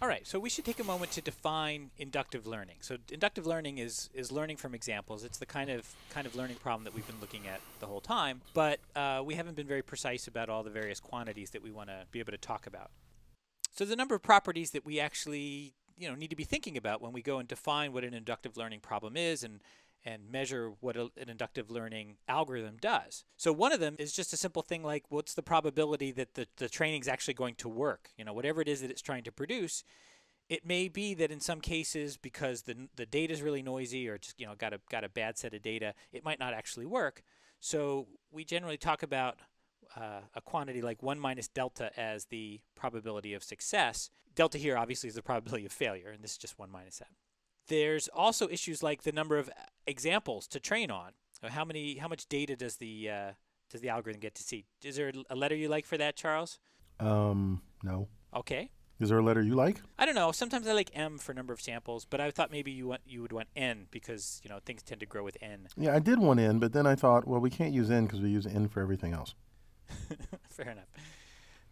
All right, so we should take a moment to define inductive learning. So inductive learning is learning from examples. It's the kind of learning problem that we've been looking at the whole time, but we haven't been very precise about all the various quantities that we want to be able to talk about. So the number of properties that we actually need to be thinking about when we go and define what an inductive learning problem is and measure what an inductive learning algorithm does. So one of them is just a simple thing like, what's the probability that the training is actually going to work? You know, whatever it is that it's trying to produce, it may be that in some cases, because the data is really noisy or just got a bad set of data, it might not actually work. So we generally talk about a quantity like 1 minus delta as the probability of success. Delta here obviously is the probability of failure, and this is just 1 minus that. There's also issues like the number of examples to train on. So how much data does the algorithm get to see? Is there a letter you like for that, Charles? No. Okay. Is there a letter you like? I don't know. Sometimes I like M for number of samples, but I thought maybe you would want N because things tend to grow with N. Yeah, I did want N, but then I thought, well, we can't use N because we use N for everything else. Fair enough.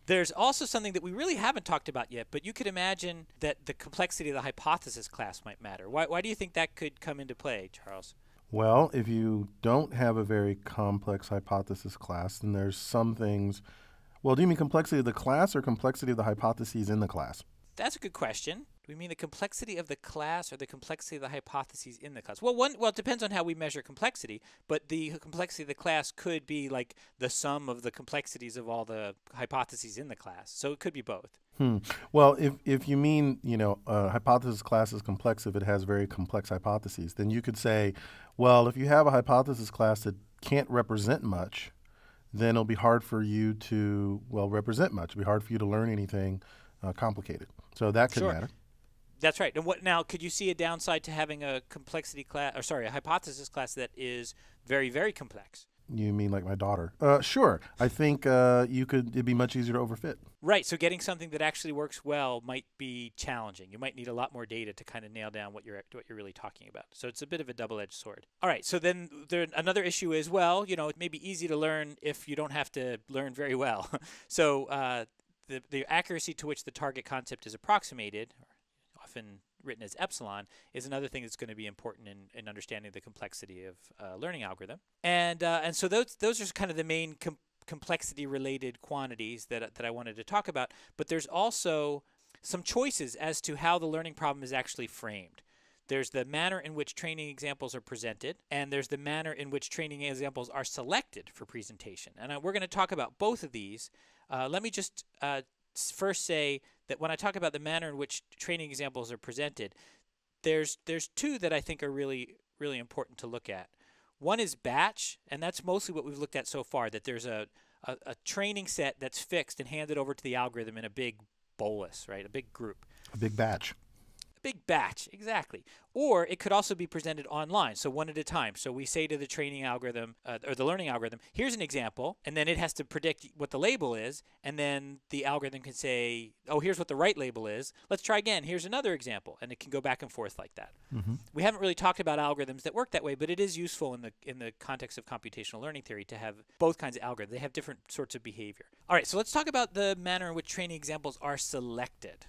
There's also something that we really haven't talked about yet, but you could imagine that the complexity of the hypothesis class might matter. Why do you think that could come into play, Charles? Well, if you don't have a very complex hypothesis class, then there's some things. Well, do you mean complexity of the class or complexity of the hypotheses in the class? That's a good question. Do we mean the complexity of the class or the complexity of the hypotheses in the class? Well, it depends on how we measure complexity, but the complexity of the class could be like the sum of the complexities of all the hypotheses in the class. So it could be both. Well, if you mean, a hypothesis class is complex if it has very complex hypotheses, then you could say, well, if you have a hypothesis class that can't represent much, then it'll be hard for you to, represent much. It'll be hard for you to learn anything complicated. So that could matter. That's right. And now could you see a downside to having a complexity class, or sorry, a hypothesis class that is very, very complex? You mean like my daughter? Sure. I think it'd be much easier to overfit. Right. So getting something that actually works well might be challenging. You might need a lot more data to kind of nail down what you're really talking about. So it's a bit of a double-edged sword. All right. So then another issue is, it may be easy to learn if you don't have to learn very well. So the accuracy to which the target concept is approximated, often written as epsilon, is another thing that's going to be important in understanding the complexity of learning algorithm. And so those are kind of the main complexity-related quantities that I wanted to talk about. But there's also some choices as to how the learning problem is actually framed. There's the manner in which training examples are presented, and there's the manner in which training examples are selected for presentation. And we're going to talk about both of these. Let me just first say that when I talk about the manner in which training examples are presented, there's two that I think are really, really important to look at. One is batch, and that's mostly what we've looked at so far, that there's a training set that's fixed and handed over to the algorithm in a big bolus, right, a big group. A big batch. A big batch, exactly. Or it could also be presented online, so one at a time. So we say to the training algorithm, or the learning algorithm, here's an example, and then it has to predict what the label is, and then the algorithm can say, oh, here's what the right label is. Let's try again. Here's another example, and it can go back and forth like that. Mm-hmm. We haven't really talked about algorithms that work that way, but it is useful in the context of computational learning theory to have both kinds of algorithms. They have different sorts of behavior. All right, so let's talk about the manner in which training examples are selected.